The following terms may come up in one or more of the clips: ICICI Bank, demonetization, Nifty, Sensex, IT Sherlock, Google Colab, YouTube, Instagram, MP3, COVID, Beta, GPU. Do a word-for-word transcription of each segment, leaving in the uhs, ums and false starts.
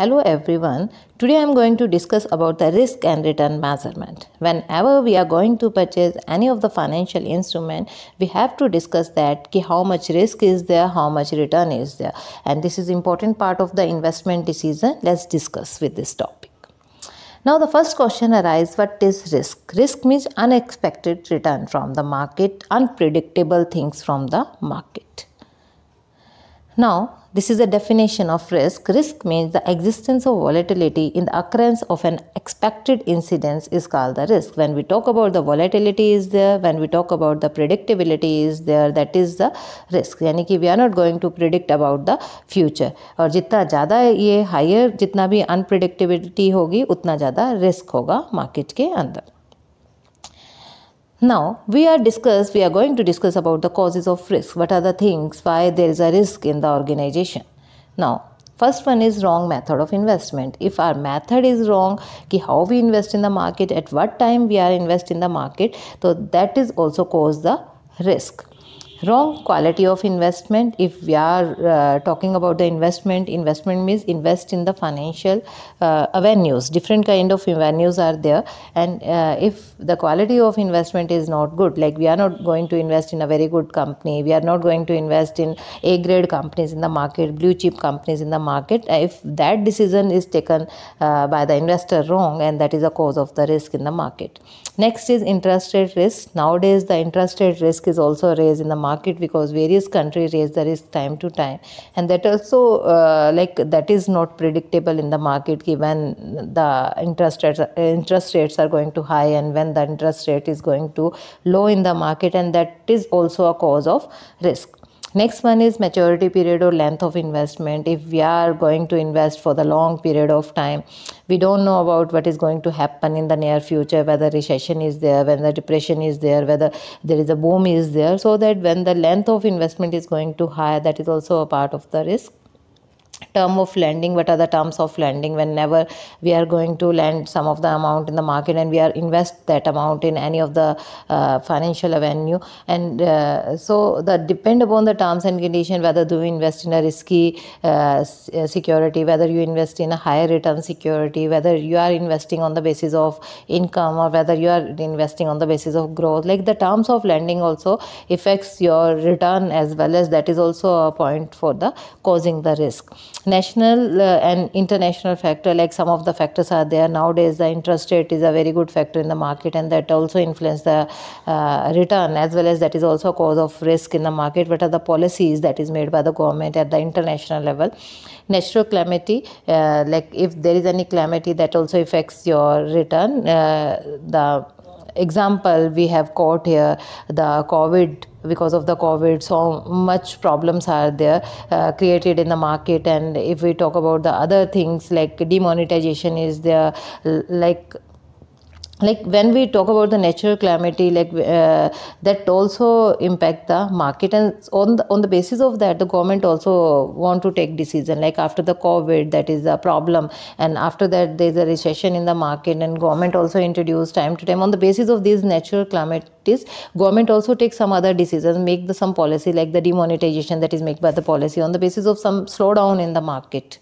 Hello everyone, today I am going to discuss about the risk and return measurement. Whenever we are going to purchase any of the financial instrument, we have to discuss that ki how much risk is there, how much return is there. And this is important part of the investment decision. Let's discuss with this topic. Now the first question arises, what is risk? Risk means unexpected return from the market, unpredictable things from the market. Now, this is a definition of risk. Risk means the existence of volatility in the occurrence of an expected incidence is called the risk. When we talk about the volatility is there, when we talk about the predictability is there, that is the risk. यानी कि we are not going to predict about the future. और जितना ज़्यादा ये higher, जितना भी unpredictability होगी, उतना ज़्यादा risk होगा market के अंदर. Now we are discuss we are going to discuss about the causes of risk. What are the things why there is a risk in the organization? Now first one is wrong method of investment. If our method is wrong, ki how we invest in the market, at what time we are invest in the market, so that is also cause the risk. Wrong quality of investment. If we are uh, talking about the investment, investment means invest in the financial uh, avenues. Different kind of avenues are there, and uh, if the quality of investment is not good, like we are not going to invest in a very good company, we are not going to invest in A grade companies in the market, blue chip companies in the market. If that decision is taken uh, by the investor wrong, and that is a cause of the risk in the market. Next is interest rate risk. Nowadays the interest rate risk is also raised in the market. market because various countries raise the risk time to time, and that also uh, like that is not predictable in the market ki when the interest rates, interest rates are going to high and when the interest rate is going to low in the market, and that is also a cause of risk. Next one is maturity period or length of investment. If we are going to invest for the long period of time, we don't know about what is going to happen in the near future, whether recession is there, whether depression is there, whether there is a boom is there. So that when the length of investment is going to high, that is also a part of the risk. Term of lending. What are the terms of lending? Whenever we are going to lend some of the amount in the market and we are invest that amount in any of the uh, financial avenue, and uh, so that depend upon the terms and condition, whether do you invest in a risky uh, security, whether you invest in a higher return security, whether you are investing on the basis of income or whether you are investing on the basis of growth. Like the terms of lending also affects your return as well, as that is also a point for the causing the risk. National uh, and international factor, like some of the factors are there. Nowadays the interest rate is a very good factor in the market, and that also influence the uh, return as well, as that is also a cause of risk in the market. What are the policies that is made by the government at the international level? Natural calamity, uh, like if there is any calamity, that also affects your return. Uh, the example we have caught here, the COVID. Because of the COVID, so much problems are there uh, created in the market. And if we talk about the other things, like demonetization is there, like like when we talk about the natural calamity, like uh, that also impact the market. And on the, on the basis of that, the government also want to take decision, like after the COVID that is a problem, and after that there is a recession in the market, and government also introduce time to time on the basis of these natural calamity. Is government also takes some other decisions, make the some policy like the demonetization that is made by the policy on the basis of some slowdown in the market.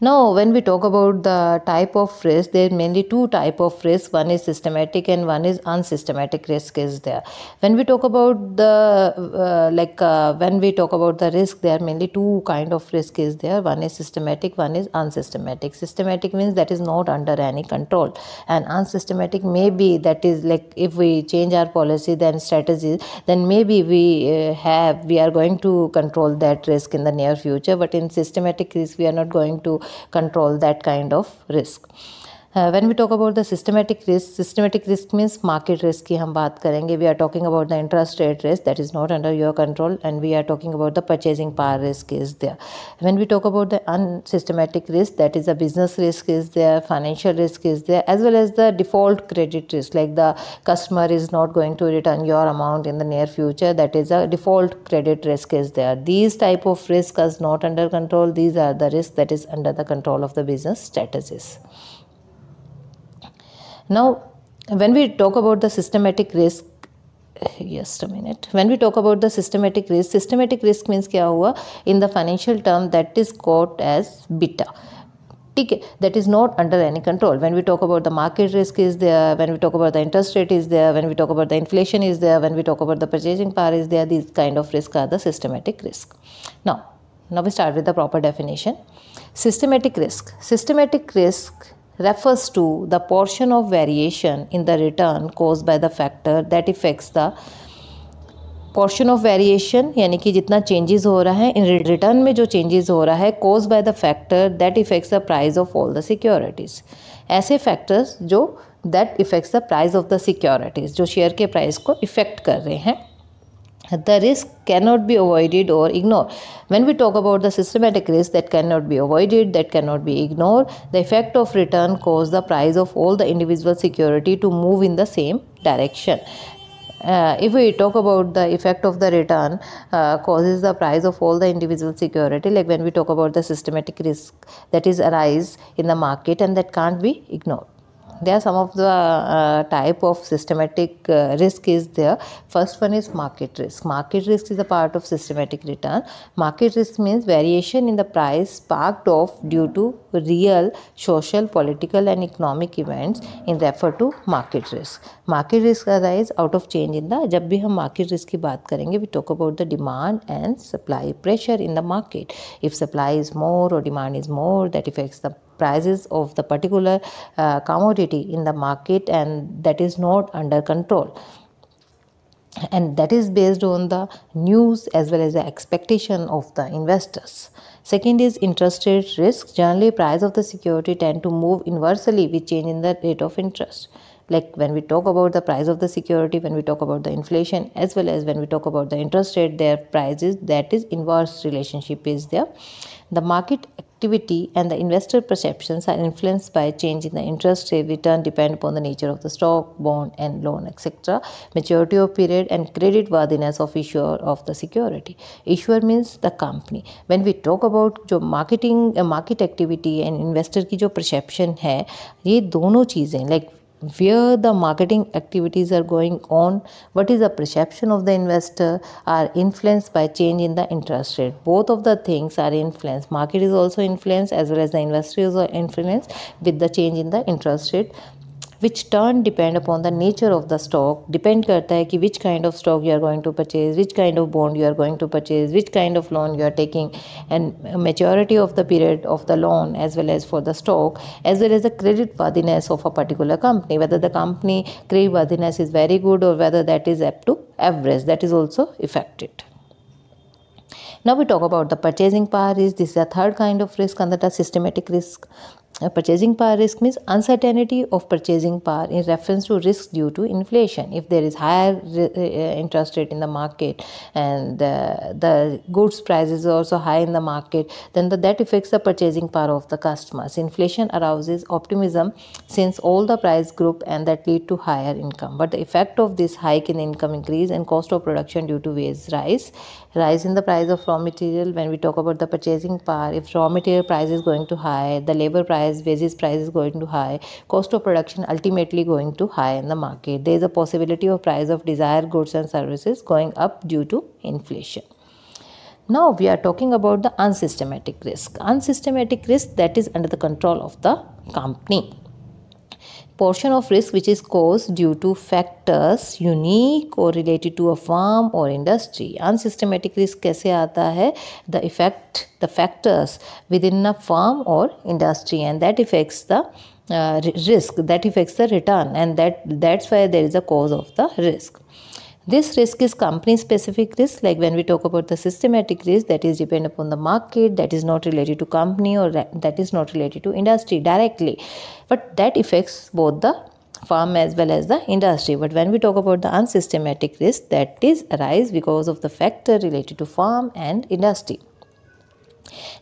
Now when we talk about the type of risk, there are mainly two type of risk. One is systematic and one is unsystematic risk is there. When we talk about the uh, like uh, when we talk about the risk, there are mainly two kind of risk is there. One is systematic, one is unsystematic. Systematic means that is not under any control, and unsystematic maybe that is like if we change our policy then strategies, then maybe we uh, have we are going to control that risk in the near future. But in systematic risk we are not going to control that kind of risk. Uh, when we talk about the systematic risk, systematic risk means market risk की हम बात करेंगे. We are talking about the interest rate risk that is not under your control, and we are talking about the purchasing power risk is there. When we talk about the unsystematic risk, that is a business risk is there, financial risk is there, as well as the default credit risk, like the customer is not going to return your amount in the near future, that is a default credit risk is there. These type of risk is not under control. These are the risks that is under the control of the business strategies. Now, when we talk about the systematic risk, just a minute. When we talk about the systematic risk, systematic risk means क्या हुआ in the financial term that is called as beta. ठीक है, that is not under any control. When we talk about the market risk is there, when we talk about the interest rate is there, when we talk about the inflation is there, when we talk about the purchasing power is there, these kind of risk are the systematic risk. Now, now we start with the proper definition. Systematic risk. Systematic risk refers to the portion of variation in the return caused by the factor that affects the portion of variation, यानी कि जितना changes हो रहा है in return में जो changes हो रहा है caused by the factor that affects the price of all the securities. ऐसे factors जो that affects the price of the securities, जो share के price को affect कर रहे हैं. The risk cannot be avoided or ignored. When we talk about the systematic risk that cannot be avoided, that cannot be ignored, the effect of return causes the price of all the individual security to move in the same direction. Uh, if we talk about the effect of the return uh, causes the price of all the individual security, like when we talk about the systematic risk that is arise in the market and that can't be ignored. There are some of the uh, type of systematic uh, risk is there. First one is market risk. Market risk is a part of systematic return. Market risk means variation in the price sparked off due to real social, political and economic events in refer to market risk. Market risk arises out of change in the, जब भी हम market risk की बात करेंगे, we talk about the demand and supply pressure in the market. If supply is more or demand is more, that affects the prices of the particular uh, commodity in the market and that is not under control. And that is based on the news as well as the expectation of the investors. Second is interest rate risk. Generally, price of the security tend to move inversely with change in the rate of interest. Like when we talk about the price of the security, when we talk about the inflation, as well as when we talk about the interest rate, their prices, that is inverse relationship is there. The market activity and the investor perceptions are influenced by change in the interest rate, return depend upon the nature of the stock, bond and loan, et cetera. Maturity of period and credit worthiness of issuer of the security. Issuer means the company. When we talk about जो marketing, market activity and investor की जो perception है, ये दोनों चीजें like where the marketing activities are going on, what is the perception of the investor are influenced by change in the interest rate. Both of the things are influenced. Market is also influenced as well as the investors are influenced with the change in the interest rate, which turn depend upon the nature of the stock. Depend करता है कि which kind of stock you are going to purchase, which kind of bond you are going to purchase, which kind of loan you are taking, and maturity of the period of the loan as well as for the stock, as well as the credit worthiness of a particular company, whether the company credit worthiness is very good or whether that is up to average, that is also affected. Now we talk about the purchasing power risk. This is a third kind of risk under the systematic risk. A purchasing power risk means uncertainty of purchasing power in reference to risk due to inflation. If there is higher interest rate in the market and uh, the goods prices are also high in the market, then the, that affects the purchasing power of the customers. Inflation arouses optimism since all the price group and that lead to higher income. But the effect of this hike in income increase and cost of production due to wage rise, rise in the price of raw material. When we talk about the purchasing power, if raw material price is going to high, the labor price, wages price is going to high, cost of production ultimately going to high in the market. There is a possibility of price of desired goods and services going up due to inflation. Now we are talking about the unsystematic risk. Unsystematic risk that is under the control of the company. Portion of risk which is caused due to factors unique or related to a firm or industry. Unsystematic risk कैसे आता है? The effect, the factors within a firm or industry and that affects the uh, risk, that affects the return and that that's why there is a cause of the risk. This risk is company-specific risk, like when we talk about the systematic risk that is depend upon the market, that is not related to company or that is not related to industry directly, but that affects both the firm as well as the industry. But when we talk about the unsystematic risk, that is arise because of the factor related to firm and industry.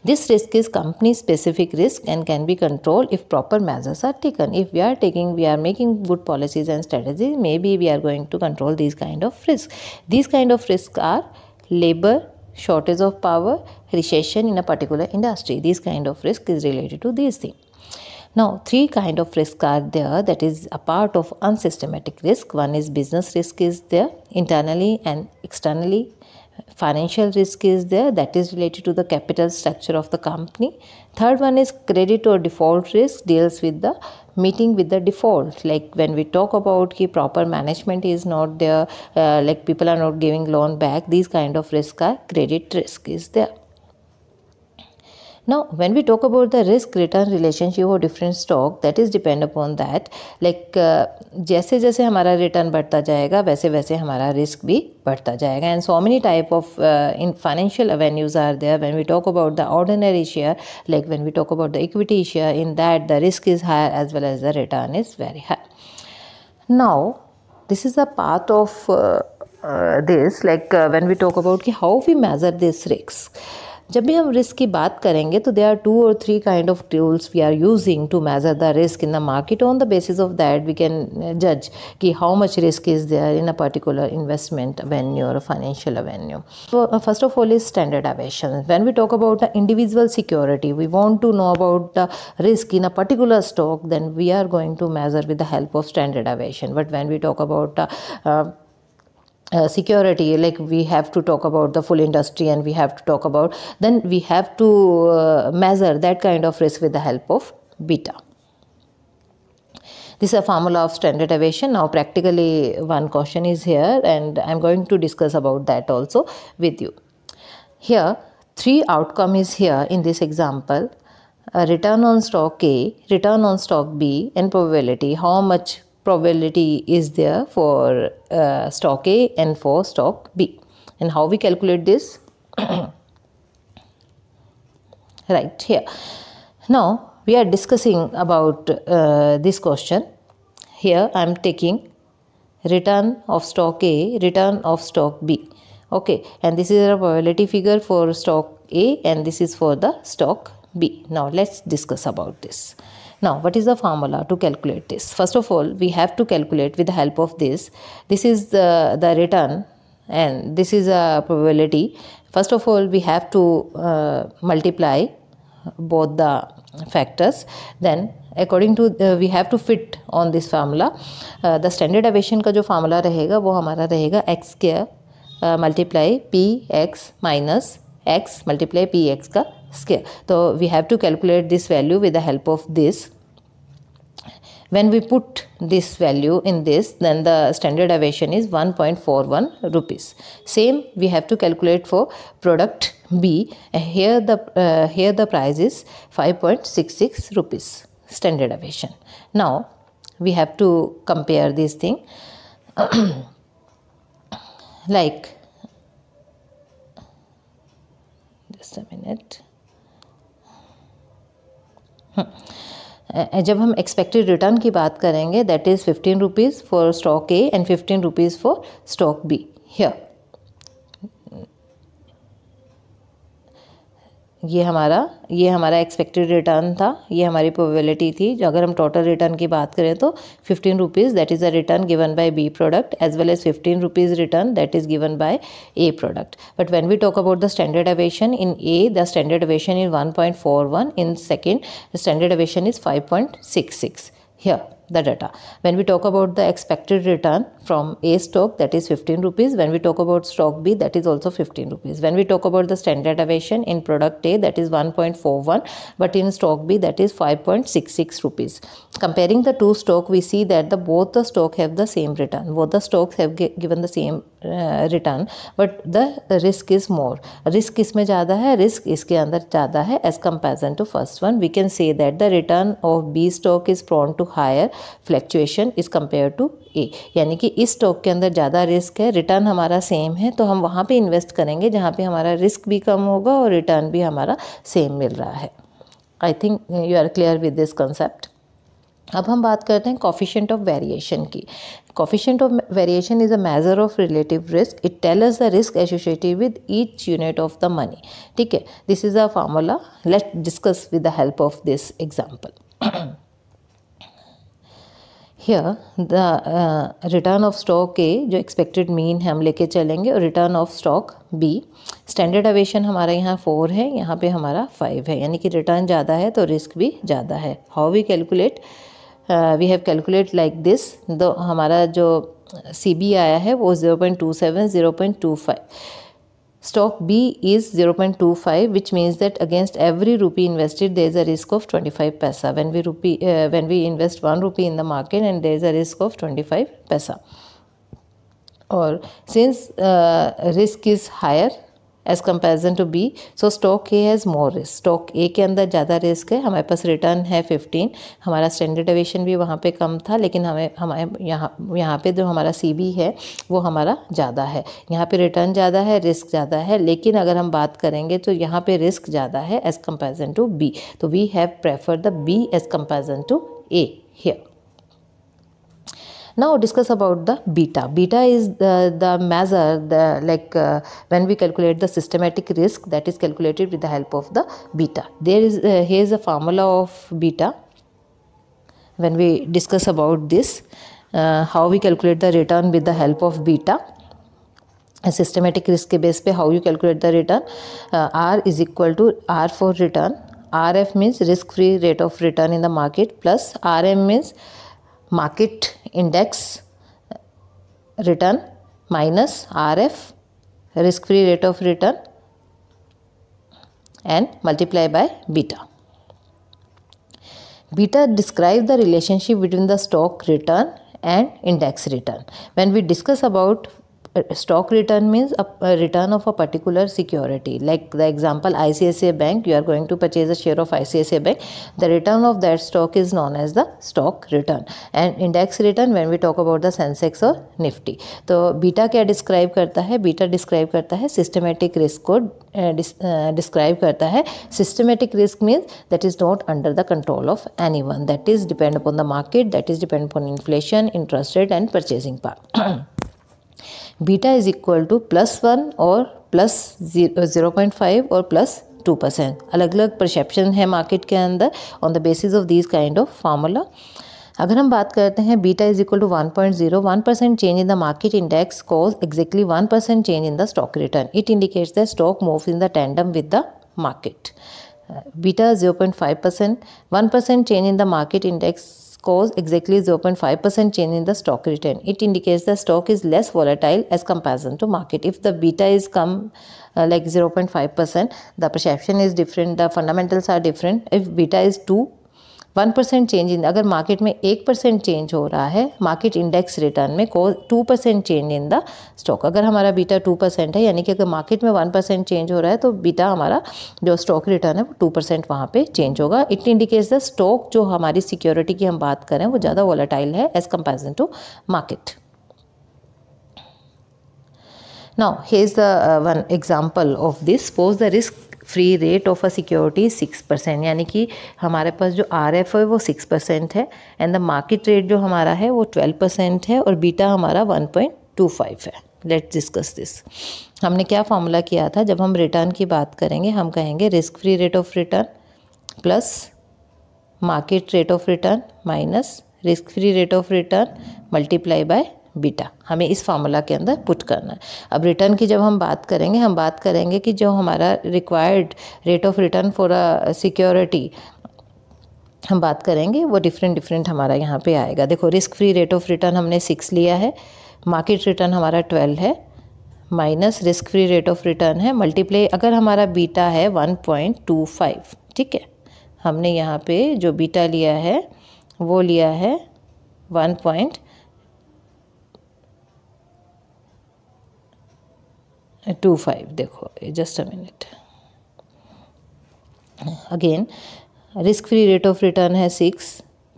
This risk is company-specific risk and can be controlled if proper measures are taken. If we are taking, we are making good policies and strategies, maybe we are going to control these kind of risks. These kind of risks are labor, shortage of power, recession in a particular industry. These kind of risk is related to these things. Now, three kind of risk are there, that is a part of unsystematic risk. One is business risk is there internally and externally. Financial risk is there, that is related to the capital structure of the company. Third one is credit or default risk, deals with the meeting with the default, like when we talk about ki proper management is not there, uh, like people are not giving loan back, these kind of risk are credit risk is there. Now, when we talk about the risk-return relationship or different stock, that is depend upon that. Like uh, जैसे जैसे हमारा return बढ़ता जाएगा, वैसे वैसे हमारा risk भी बढ़ता जाएगा. And so many type of uh, in financial avenues are there. When we talk about the ordinary share, like when we talk about the equity share, in that the risk is higher as well as the return is very high. Now, this is a part of uh, uh, this. Like uh, when we talk about ki how we measure this risk. जब भी हम risk की बात करेंगे तो there are two और three kind of tools we are using to measure the risk in the market. On the basis of that we can जज कि how much risk is there in a particular investment avenue और financial avenue. So first of all is standard deviation. When we talk about the individual security, we want to know about the risk in a particular stock, then we are going to measure with the help of standard deviation. But when we talk about the Uh, security, like we have to talk about the full industry and we have to talk about, then we have to uh, measure that kind of risk with the help of beta. This is a formula of standard deviation. Now practically one question is here and I'm going to discuss about that also with you. Here three outcome is here in this example. Uh, return on stock A, return on stock B, and probability, how much probability is there for uh, stock A and for stock B, and how we calculate this right here. Now we are discussing about uh, this question. Here I am taking return of stock A, return of stock B, okay, and this is a probability figure for stock A and this is for the stock B. Now let's discuss about this. Now, what is the formula to calculate this? First of all, we have to calculate with the help of this. This is the, the return and this is a probability. First of all, we have to uh, multiply both the factors. Then, according to, the, we have to fit on this formula. Uh, the standard deviation ka jo formula rahega, wo hamara rahega x square uh, multiply px minus x multiply px ka square. So we have to calculate this value with the help of this. When we put this value in this, then the standard deviation is one point four one rupees. Same we have to calculate for product B. Here the uh, here the price is five point six six rupees standard deviation. Now we have to compare this thing like just a minute. जब हम expected return की बात करेंगे, that is fifteen rupees for stock A and fifteen rupees for stock B. Here ये हमारा ये हमारा expected return था, ये हमारी प्रोबेबिलिटी थी. अगर हम टोटल रिटर्न की बात करें तो fifteen rupees that is a return given by B product as well as fifteen rupees return that is given by A product. But when we talk about the standard deviation in A, the standard deviation is one point four one, in second standard deviation is five point six six. Here the data. When we talk about the expected return from A stock, that is fifteen rupees. When we talk about stock B, that is also fifteen rupees. When we talk about the standard deviation in product A, that is one point four one, but in stock B, that is five point six six rupees. Comparing the two stock, we see that the both the stock have the same return. Both the stocks have given the same uh, return, but the risk is more. Risk इसमें ज़्यादा है, risk इसके अंदर ज़्यादा है. As comparison to first one, we can say that the return of B stock is prone to higher fluctuation is compared to A. यानी कि इस स्टॉक के अंदर ज़्यादा रिस्क है, रिटर्न हमारा सेम है, तो हम वहाँ पे इन्वेस्ट करेंगे जहाँ पे हमारा रिस्क भी कम होगा और रिटर्न भी हमारा सेम मिल रहा है. I think you are clear with this concept. अब हम बात करते हैं कोफिशिएंट ऑफ वेरिएशन की. Coefficient of variation is a measure of relative risk. It tells the risk associated with each unit of the money. ठीक है, this is a formula. Let discuss with the help of this example. here the uh, return of stock A जो expected mean है हम लेके चलेंगे और return of stock B, standard deviation हमारा यहाँ four है, यहाँ पे हमारा five है, यानी कि return ज़्यादा है तो risk भी ज़्यादा है. How we calculate? Uh, we have calculate like this. तो हमारा जो C B आया है वो zero point two seven, zero point two five. Stock B is zero point two five, which means that against every rupee invested, there is a risk of twenty-five paisa. When we rupee, uh, when we invest one rupee in the market, and there is a risk of twenty-five paisa. Or since uh, risk is higher as comparison to B, so stock A has more risk. Stock A के अंदर ज़्यादा risk है. हमारे पास return है fifteen. हमारा standard deviation भी वहाँ पे कम था, लेकिन हमें हमारे यहाँ यहाँ पे जो हमारा C B है वो हमारा ज़्यादा है. यहाँ पे return ज़्यादा है, risk ज़्यादा है, लेकिन अगर हम बात करेंगे तो यहाँ पे risk ज़्यादा है as comparison to B. तो we have preferred the B as comparison to A here. Now discuss about the beta. Beta is the, the measure the, like uh, when we calculate the systematic risk, that is calculated with the help of the beta. There is uh, here is a formula of beta. When we discuss about this, uh, how we calculate the return with the help of beta. Systematic risk के base पे how you calculate the return. Uh, R is equal to R for return. R F means risk-free rate of return in the market, plus R M means market index return minus R F, risk free rate of return, and multiply by beta. Beta describes the relationship between the stock return and index return. When we discuss about stock return, means a return of a particular security, like the example I C I C I Bank, you are going to purchase a share of I C I C I Bank. The return of that stock is known as the stock return. And index return when we talk about the Sensex or Nifty. तो beta क्या describe करता है? Beta describe करता है systematic risk को describe करता है. Systematic risk means that is not under the control of anyone, that is depend upon the market, that is depend upon inflation, interest rate and purchasing power. Beta is equal to plus one और plus zero point five और plus two percent. अलग अलग perception है market के अंदर on the basis of this kind of formula. अगर हम बात करते हैं beta is equal to one point zero one percent change in the market index cause exactly one percent change in the stock return. It indicates the stock moves in the tandem with the market. Beta zero point five percent, one percent change in the market index cause exactly zero point five percent change in the stock return. It indicates the stock is less volatile as comparison to market. If the beta is come uh, like zero point five percent, the perception is different, the fundamentals are different. If beta is two, one percent change in, अगर market में one percent change हो रहा है market index return में, cause two percent change in the stock. अगर हमारा beta two percent है, यानी कि अगर market में one percent change हो रहा है तो beta हमारा जो stock return है वो two percent वहाँ पे change होगा. It indicates the stock जो हमारी security की हम बात करें वो ज़्यादा volatile है as comparison to market. Now here is the uh, one example of this. Suppose the risk free rate of a security six percent, यानी कि हमारे पास जो आर एफ है वो सिक्स परसेंट है एंड द मार्केट रेट जो हमारा है वो ट्वेल्व परसेंट है और बीटा हमारा वन पॉइंट टू फाइव है. Let's discuss this. हमने क्या फार्मूला किया था? जब हम रिटर्न की बात करेंगे हम कहेंगे risk free rate of return plus market rate of return minus risk free rate of return multiply by beta. हमें इस फार्मूला के अंदर पुट करना है. अब रिटर्न की जब हम बात करेंगे हम बात करेंगे कि जो हमारा required rate of return for a security हम बात करेंगे वो डिफरेंट डिफरेंट हमारा यहाँ पे आएगा. देखो risk free rate of return हमने सिक्स लिया है, मार्केट रिटर्न हमारा ट्वेल्व है, minus risk free rate of return है मल्टीप्लाई, अगर हमारा बीटा है वन पॉइंट टू फाइव. ठीक है, हमने यहाँ पे जो बीटा लिया है वो लिया है वन पॉइंट टू फाइव. देखो just a minute, again risk free rate of return है six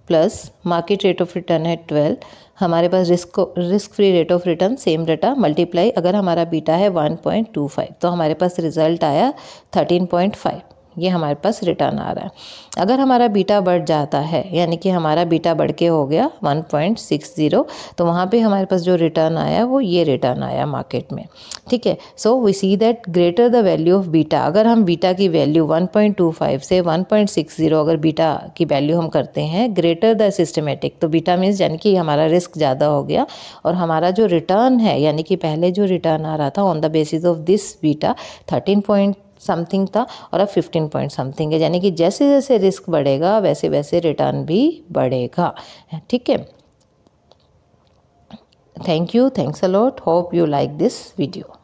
plus market rate of return है ट्वेल्व. हमारे पास risk risk free rate of return same data multiply, अगर हमारा बीटा है वन पॉइंट टू फाइव तो हमारे पास रिजल्ट आया थर्टीन पॉइंट फाइव. ये हमारे पास रिटर्न आ रहा है। अगर हमारा बीटा बढ़ जाता है, यानी कि हमारा बीटा बढ़ के हो गया वन पॉइंट सिक्स ज़ीरो, तो वहाँ पे हमारे पास जो रिटर्न आया वो ये रिटर्न आया मार्केट में। ठीक है, so we see that greater the value of beta. अगर हम बीटा की value one point two five से वन पॉइंट सिक्स ज़ीरो अगर बीटा की वैल्यू हम करते हैं ग्रेटर द सिस्टमेटिक, तो बीटा मीन्स यानी कि हमारा रिस्क ज़्यादा हो गया और हमारा जो रिटर्न है यानी कि पहले जो रिटर्न आ रहा था on the basis of this beta thirteen point something था और अब फिफ्टीन पॉइंट समथिंग है, यानी कि जैसे जैसे रिस्क बढ़ेगा वैसे वैसे रिटर्न भी बढ़ेगा। ठीक है, thank you, thanks a lot, hope you like this video.